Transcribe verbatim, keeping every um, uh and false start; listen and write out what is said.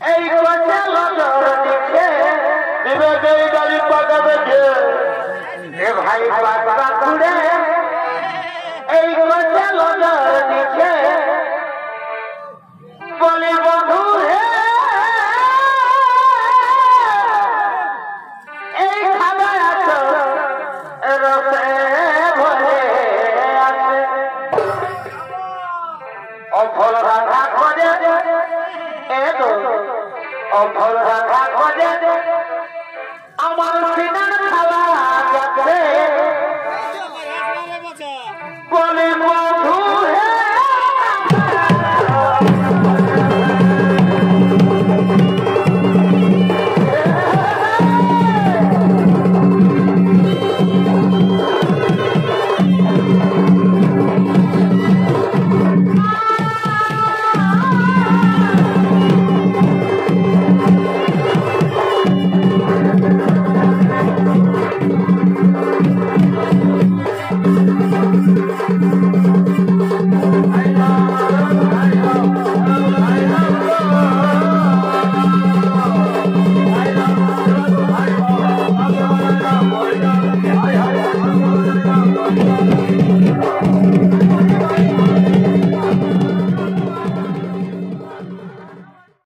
Hey, you know what?